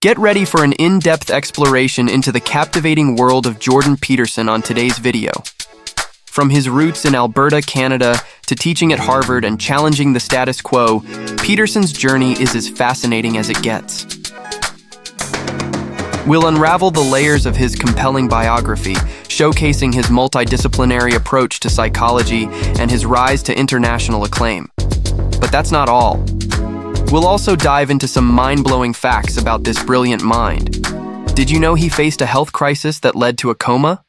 Get ready for an in-depth exploration into the captivating world of Jordan Peterson on today's video. From his roots in Alberta, Canada, to teaching at Harvard and challenging the status quo, Peterson's journey is as fascinating as it gets. We'll unravel the layers of his compelling biography, showcasing his multidisciplinary approach to psychology and his rise to international acclaim. But that's not all. We'll also dive into some mind-blowing facts about this brilliant mind. Did you know he faced a health crisis that led to a coma?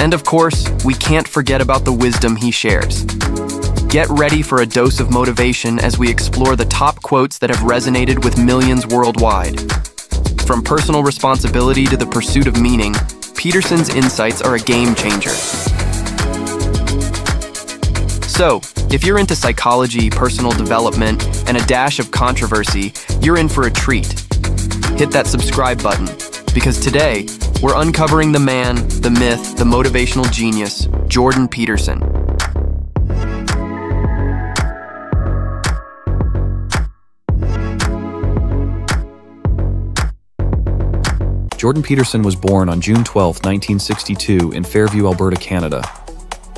And of course, we can't forget about the wisdom he shares. Get ready for a dose of motivation as we explore the top quotes that have resonated with millions worldwide. From personal responsibility to the pursuit of meaning, Peterson's insights are a game changer. So, if you're into psychology, personal development, and a dash of controversy, you're in for a treat. Hit that subscribe button, because today, we're uncovering the man, the myth, the motivational genius, Jordan Peterson. Jordan Peterson was born on June 12, 1962 in Fairview, Alberta, Canada.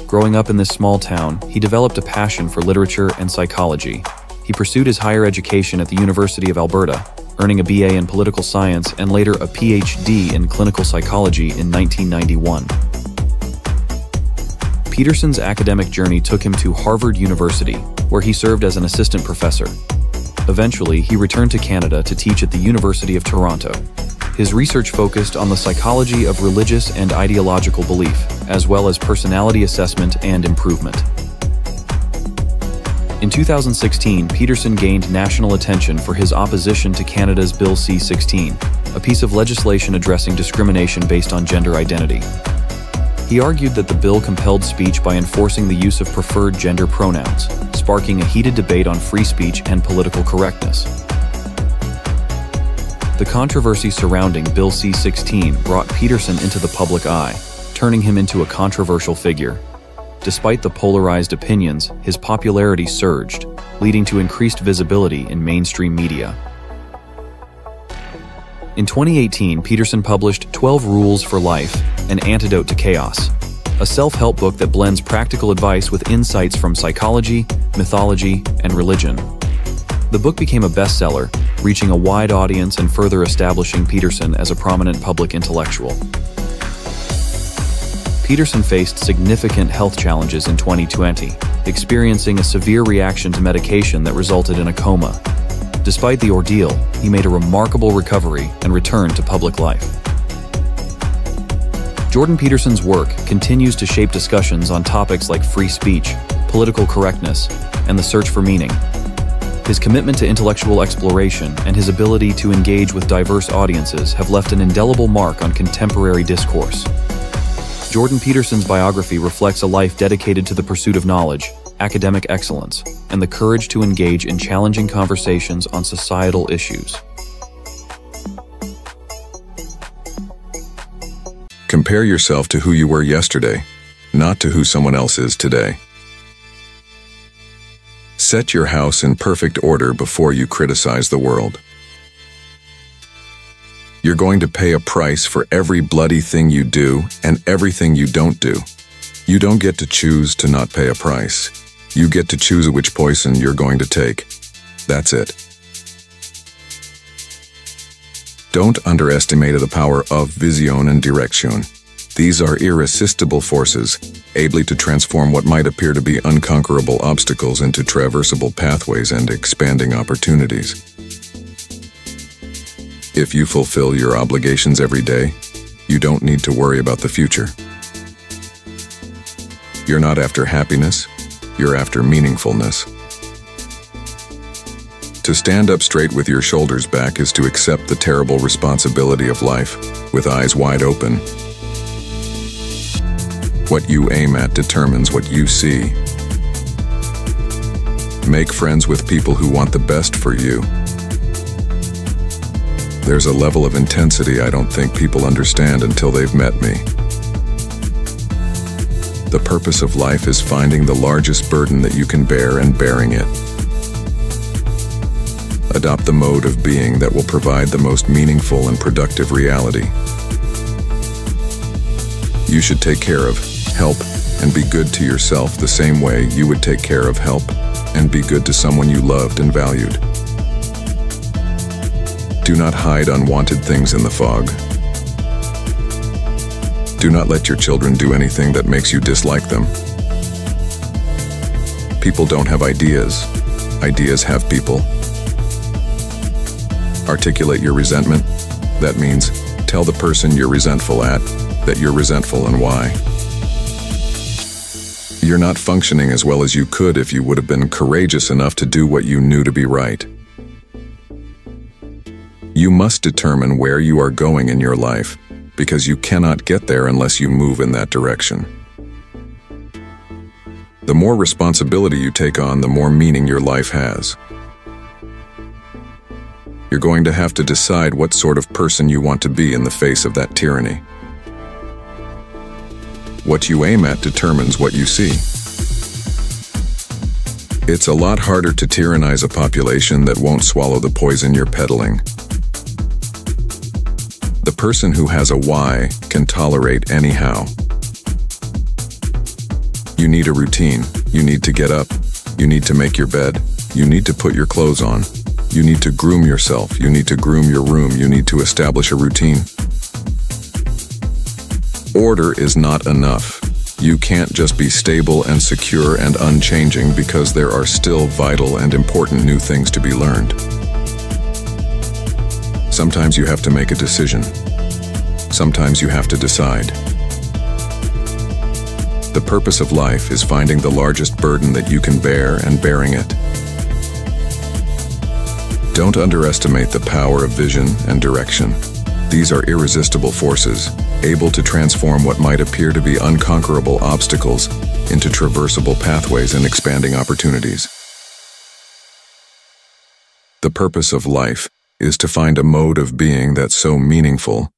Growing up in this small town, he developed a passion for literature and psychology. He pursued his higher education at the University of Alberta, earning a BA in political science and later a PhD in clinical psychology in 1991. Peterson's academic journey took him to Harvard University, where he served as an assistant professor. Eventually, he returned to Canada to teach at the University of Toronto. His research focused on the psychology of religious and ideological belief, as well as personality assessment and improvement. In 2016, Peterson gained national attention for his opposition to Canada's Bill C-16, a piece of legislation addressing discrimination based on gender identity. He argued that the bill compelled speech by enforcing the use of preferred gender pronouns, sparking a heated debate on free speech and political correctness. The controversy surrounding Bill C-16 brought Peterson into the public eye, turning him into a controversial figure. Despite the polarized opinions, his popularity surged, leading to increased visibility in mainstream media. In 2018, Peterson published 12 Rules for Life: An Antidote to Chaos, a self-help book that blends practical advice with insights from psychology, mythology, and religion. The book became a bestseller, reaching a wide audience and further establishing Peterson as a prominent public intellectual. Peterson faced significant health challenges in 2020, experiencing a severe reaction to medication that resulted in a coma. Despite the ordeal, he made a remarkable recovery and returned to public life. Jordan Peterson's work continues to shape discussions on topics like free speech, political correctness, and the search for meaning. His commitment to intellectual exploration and his ability to engage with diverse audiences have left an indelible mark on contemporary discourse. Jordan Peterson's biography reflects a life dedicated to the pursuit of knowledge, academic excellence, and the courage to engage in challenging conversations on societal issues. Compare yourself to who you were yesterday, not to who someone else is today. Set your house in perfect order before you criticize the world. You're going to pay a price for every bloody thing you do and everything you don't do. You don't get to choose to not pay a price. You get to choose which poison you're going to take. That's it. Don't underestimate the power of vision and direction. These are irresistible forces, able to transform what might appear to be unconquerable obstacles into traversable pathways and expanding opportunities. If you fulfill your obligations every day, you don't need to worry about the future. You're not after happiness, you're after meaningfulness. To stand up straight with your shoulders back is to accept the terrible responsibility of life, with eyes wide open. What you aim at determines what you see. Make friends with people who want the best for you. There's a level of intensity I don't think people understand until they've met me. The purpose of life is finding the largest burden that you can bear and bearing it. A adopt the mode of being that will provide the most meaningful and productive reality. You should take care of, help, and be good to yourself the same way you would take care of, help, and be good to someone you loved and valued. Do not hide unwanted things in the fog. Do not let your children do anything that makes you dislike them. People don't have ideas. Ideas have people. Articulate your resentment. That means, tell the person you're resentful at that you're resentful and why. You're not functioning as well as you could if you would have been courageous enough to do what you knew to be right. You must determine where you are going in your life, because you cannot get there unless you move in that direction. The more responsibility you take on, the more meaning your life has. You're going to have to decide what sort of person you want to be in the face of that tyranny. What you aim at determines what you see. It's a lot harder to tyrannize a population that won't swallow the poison you're peddling. The person who has a why can tolerate anyhow. You need a routine. You need to get up. You need to make your bed. You need to put your clothes on. You need to groom yourself. You need to groom your room. You need to establish a routine. Order is not enough. You can't just be stable and secure and unchanging, because there are still vital and important new things to be learned. Sometimes you have to make a decision. Sometimes you have to decide. The purpose of life is finding the largest burden that you can bear and bearing it. Don't underestimate the power of vision and direction. These are irresistible forces, able to transform what might appear to be unconquerable obstacles into traversable pathways and expanding opportunities. The purpose of life is to find a mode of being that's so meaningful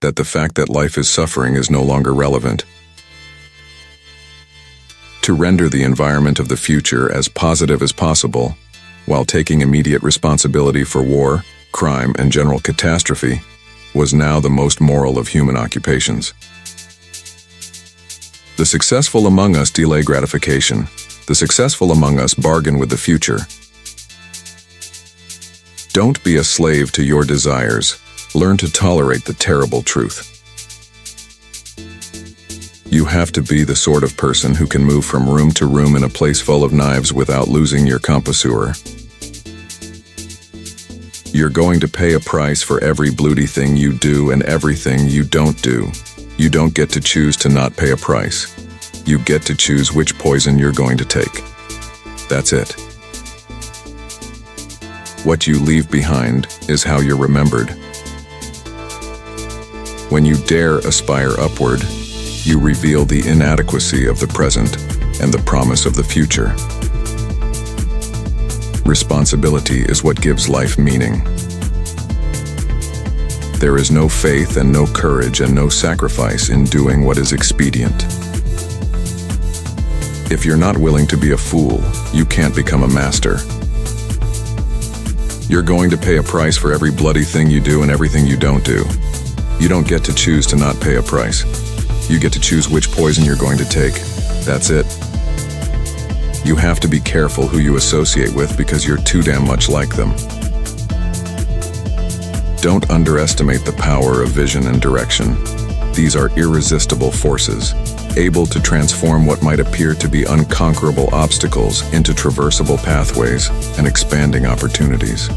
that the fact that life is suffering is no longer relevant. To render the environment of the future as positive as possible, while taking immediate responsibility for war, crime, and general catastrophe, was now the most moral of human occupations. The successful among us delay gratification. The successful among us bargain with the future. Don't be a slave to your desires. Learn to tolerate the terrible truth. You have to be the sort of person who can move from room to room in a place full of knives without losing your composure. You're going to pay a price for every bloody thing you do and everything you don't do. You don't get to choose to not pay a price. You get to choose which poison you're going to take. That's it. What you leave behind is how you're remembered. When you dare aspire upward, you reveal the inadequacy of the present and the promise of the future. Responsibility is what gives life meaning. There is no faith and no courage and no sacrifice in doing what is expedient. If you're not willing to be a fool, you can't become a master. You're going to pay a price for every bloody thing you do and everything you don't do. You don't get to choose to not pay a price. You get to choose which poison you're going to take. That's it. You have to be careful who you associate with, because you're too damn much like them. Don't underestimate the power of vision and direction. These are irresistible forces, able to transform what might appear to be unconquerable obstacles into traversable pathways and expanding opportunities.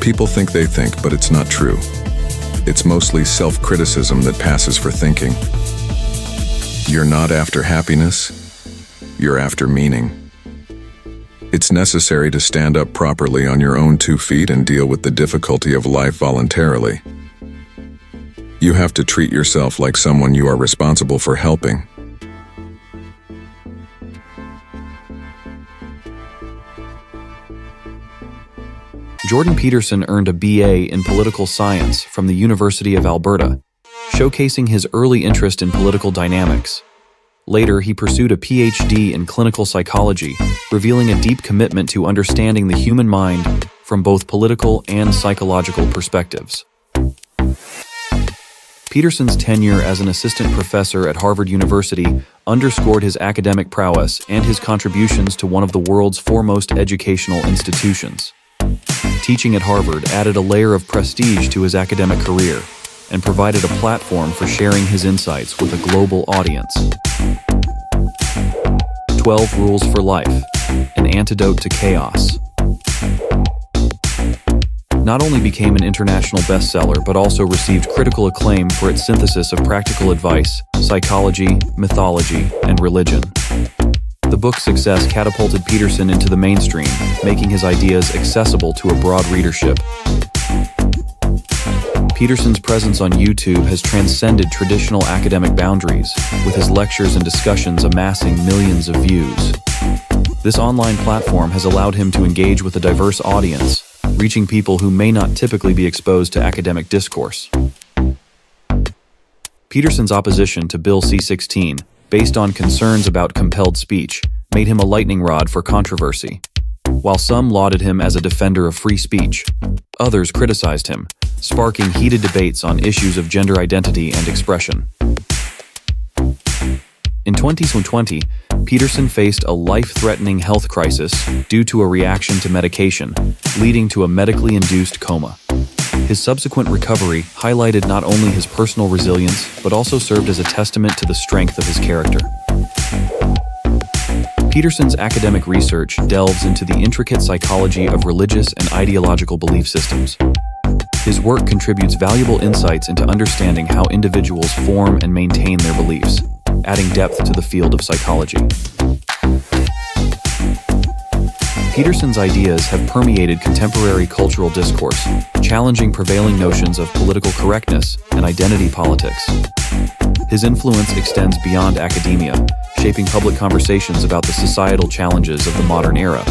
People think they think, but it's not true. It's mostly self-criticism that passes for thinking. You're not after happiness. You're after meaning. It's necessary to stand up properly on your own 2 feet and deal with the difficulty of life voluntarily. You have to treat yourself like someone you are responsible for helping. Jordan Peterson earned a BA in political science from the University of Alberta, showcasing his early interest in political dynamics. Later, he pursued a PhD in clinical psychology, revealing a deep commitment to understanding the human mind from both political and psychological perspectives. Peterson's tenure as an assistant professor at Harvard University underscored his academic prowess and his contributions to one of the world's foremost educational institutions. Teaching at Harvard added a layer of prestige to his academic career and provided a platform for sharing his insights with a global audience. 12 Rules for Life: An Antidote to Chaos. Not only became an international bestseller, but also received critical acclaim for its synthesis of practical advice, psychology, mythology, and religion. The book's success catapulted Peterson into the mainstream, making his ideas accessible to a broad readership. Peterson's presence on YouTube has transcended traditional academic boundaries, with his lectures and discussions amassing millions of views. This online platform has allowed him to engage with a diverse audience, reaching people who may not typically be exposed to academic discourse. Peterson's opposition to Bill C-16, based on concerns about compelled speech, made him a lightning rod for controversy. While some lauded him as a defender of free speech, others criticized him, sparking heated debates on issues of gender identity and expression. In 2020, Peterson faced a life-threatening health crisis due to a reaction to medication, leading to a medically induced coma. His subsequent recovery highlighted not only his personal resilience, but also served as a testament to the strength of his character. Peterson's academic research delves into the intricate psychology of religious and ideological belief systems. His work contributes valuable insights into understanding how individuals form and maintain their beliefs, adding depth to the field of psychology. Peterson's ideas have permeated contemporary cultural discourse, challenging prevailing notions of political correctness and identity politics. His influence extends beyond academia, shaping public conversations about the societal challenges of the modern era.